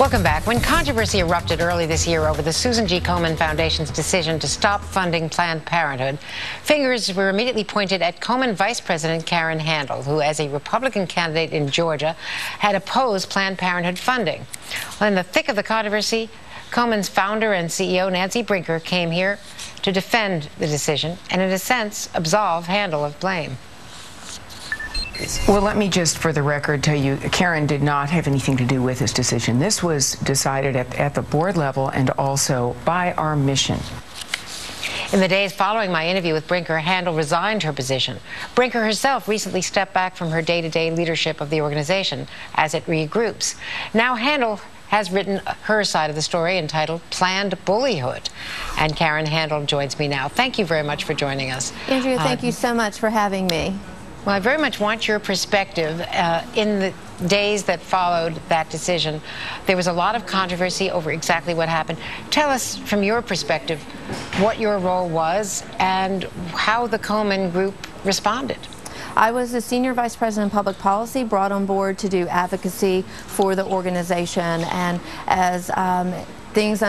Welcome back. When controversy erupted early this year over the Susan G. Komen Foundation's decision to stop funding Planned Parenthood, fingers were immediately pointed at Komen Vice President Karen Handel, who, as a Republican candidate in Georgia, had opposed Planned Parenthood funding. Well, in the thick of the controversy, Komen's founder and CEO, Nancy Brinker, came here to defend the decision and, in a sense, absolve Handel of blame. Well, let me just, for the record, tell you, Karen did not have anything to do with this decision. This was decided at the board level and also by our mission. In the days following my interview with Brinker, Handel resigned her position. Brinker herself recently stepped back from her day-to-day leadership of the organization as it regroups. Now Handel has written her side of the story entitled Planned Bullyhood. And Karen Handel joins me now. Thank you very much for joining us. Andrea, thank you so much for having me. Well, I very much want your perspective. In the days that followed that decision, there was a lot of controversy over exactly what happened. Tell us, from your perspective, what your role was and how the Komen Group responded. I was the Senior Vice President of Public Policy, brought on board to do advocacy for the organization. And as things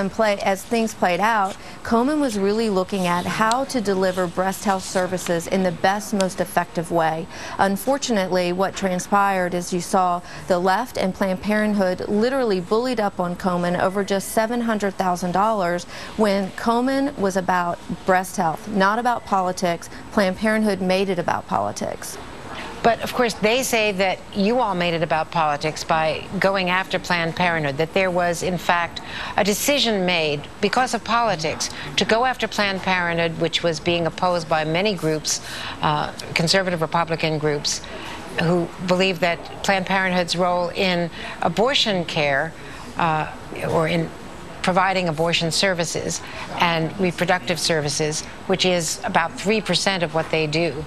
played out, Komen was really looking at how to deliver breast health services in the best, most effective way. Unfortunately, what transpired is you saw the left and Planned Parenthood literally bullied up on Komen over just $700,000 when Komen was about breast health, not about politics. Planned Parenthood made it about politics. But, of course, they say that you all made it about politics by going after Planned Parenthood, that there was, in fact, a decision made because of politics to go after Planned Parenthood, which was being opposed by many groups, conservative Republican groups, who believe that Planned Parenthood's role in abortion care or in providing abortion services and reproductive services, which is about 3% of what they do.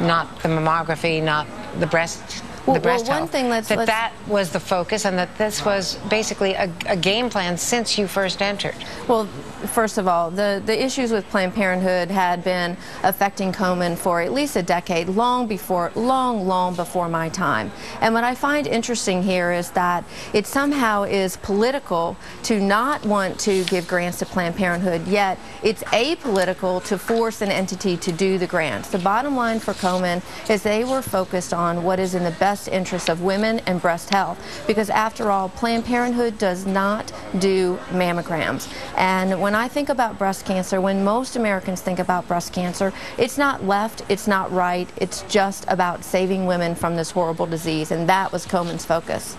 Not the mammography, not the breast, that was the focus, and that this was basically a game plan since you first entered. Well, first of all, the issues with Planned Parenthood had been affecting Komen for at least a decade, long before my time. And what I find interesting here is that it somehow is political to not want to give grants to Planned Parenthood, yet it's apolitical to force an entity to do the grants. The bottom line for Komen is they were focused on what is in the best interest of women and breast health, because after all, Planned Parenthood does not do mammograms. And when I think about breast cancer, when most Americans think about breast cancer, it's not left, it's not right, it's just about saving women from this horrible disease, and that was Komen's focus.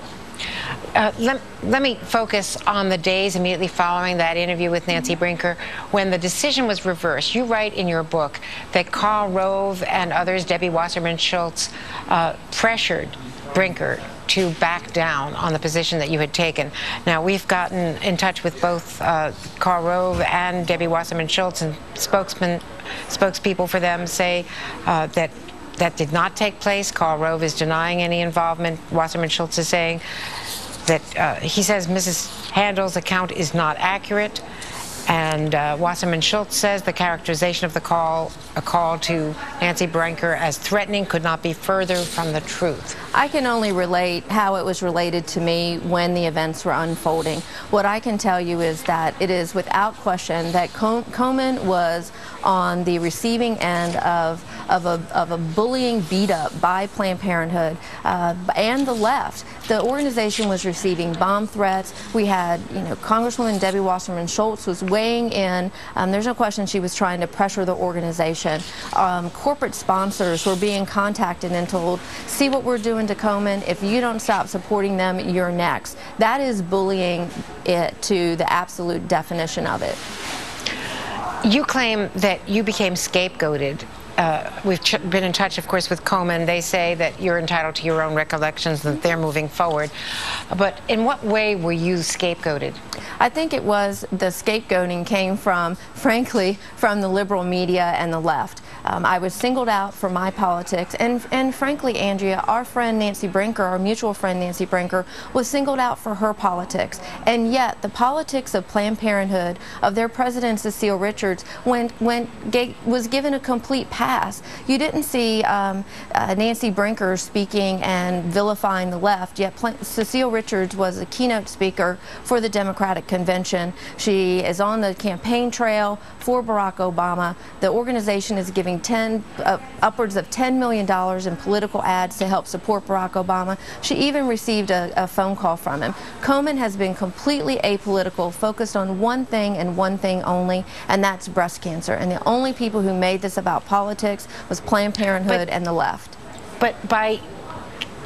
Let me focus on the days immediately following that interview with Nancy Brinker when the decision was reversed. You write in your book that Karl Rove and others, Debbie Wasserman Schultz, pressured Brinker to back down on the position that you had taken. Now, we've gotten in touch with both Karl Rove and Debbie Wasserman Schultz, and spokespeople for them say that did not take place. Karl Rove is denying any involvement. Wasserman Schultz is saying that he says Mrs. Handel's account is not accurate, and Wasserman Schultz says the characterization of the call to Nancy Brinker as threatening could not be further from the truth. I can only relate how it was related to me when the events were unfolding. What I can tell you is that it is without question that Komen was on the receiving end of a bullying beat up by Planned Parenthood and the left. The organization was receiving bomb threats. We had, you know, Congresswoman Debbie Wasserman Schultz was weighing in. There's no question she was trying to pressure the organization. Corporate sponsors were being contacted and told, see what we're doing to Komen. If you don't stop supporting them, you're next. That is bullying it to the absolute definition of it. You claim that you became scapegoated. We've been in touch, of course, with Komen. They say that you're entitled to your own recollections and that they're moving forward. But in what way were you scapegoated? I think it was the scapegoating came from, frankly, from the liberal media and the left. I was singled out for my politics, and frankly, Andrea, our friend Nancy Brinker, our mutual friend Nancy Brinker, was singled out for her politics, and yet the politics of Planned Parenthood, of their president Cecile Richards, was given a complete pass. You didn't see Nancy Brinker speaking and vilifying the left, yet Cecile Richards was a keynote speaker for the Democratic Convention. She is on the campaign trail for Barack Obama. The organization is giving upwards of $10 million in political ads to help support Barack Obama. She even received a phone call from him. Komen has been completely apolitical, focused on one thing and one thing only, and that's breast cancer. And the only people who made this about politics was Planned Parenthood and the left. But by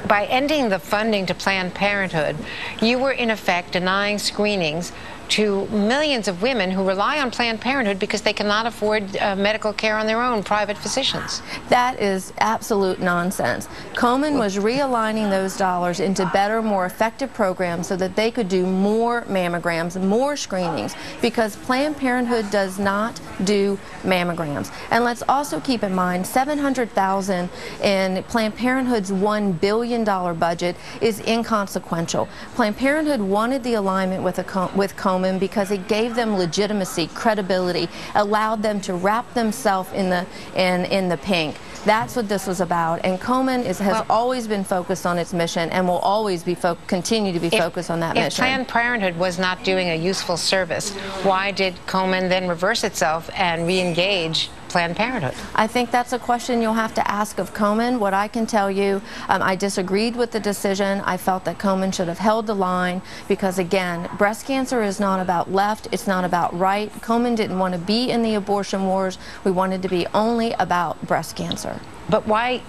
ending the funding to Planned Parenthood, you were in effect denying screenings to millions of women who rely on Planned Parenthood because they cannot afford medical care on their own, private physicians. That is absolute nonsense. Komen was realigning those dollars into better, more effective programs so that they could do more mammograms, more screenings, because Planned Parenthood does not do mammograms. And let's also keep in mind, $700,000 in Planned Parenthood's $1 billion budget is inconsequential. Planned Parenthood wanted the alignment with Komen because it gave them legitimacy, credibility, allowed them to wrap themselves in the pink. That's what this was about. And Komen has always been focused on its mission and will always be continue to be focused on that mission. If Planned Parenthood was not doing a useful service, why did Komen then reverse itself and re-engage Planned Parenthood? I think that's a question you'll have to ask of Komen. What I can tell you, I disagreed with the decision. I felt that Komen should have held the line because, again, breast cancer is not about left, it's not about right. Komen didn't want to be in the abortion wars. We wanted to be only about breast cancer. But why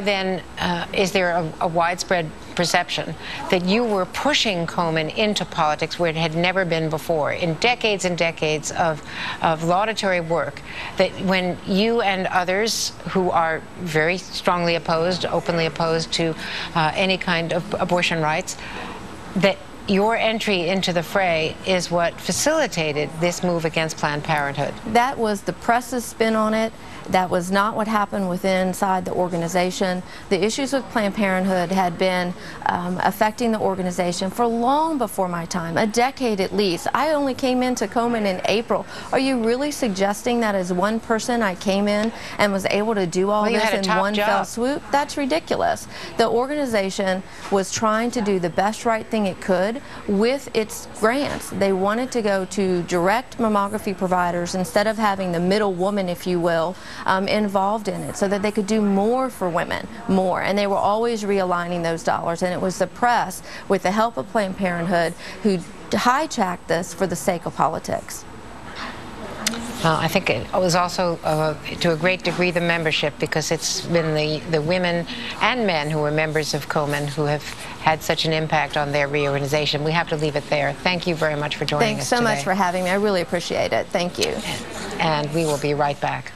then is there a widespread perception that you were pushing Komen into politics where it had never been before, in decades and decades of laudatory work, that when you and others who are very strongly opposed, openly opposed to any kind of abortion rights, that your entry into the fray is what facilitated this move against Planned Parenthood? That was the press's spin on it. That was not what happened inside the organization. The issues with Planned Parenthood had been affecting the organization for long before my time, a decade at least. I only came into Komen in April. Are you really suggesting that as one person I came in and was able to do all this in one fell swoop? That's ridiculous. The organization was trying to do the best right thing it could with its grants. They wanted to go to direct mammography providers instead of having the middle woman, if you will, involved in it, so that they could do more for women, more. And they were always realigning those dollars. And it was the press, with the help of Planned Parenthood, who hijacked this for the sake of politics. Well, I think it was also, to a great degree, the membership, because it's been the women and men who were members of Komen who have had such an impact on their reorganization. We have to leave it there. Thank you very much for joining us today. Thanks so much for having me. I really appreciate it. Thank you. And we will be right back.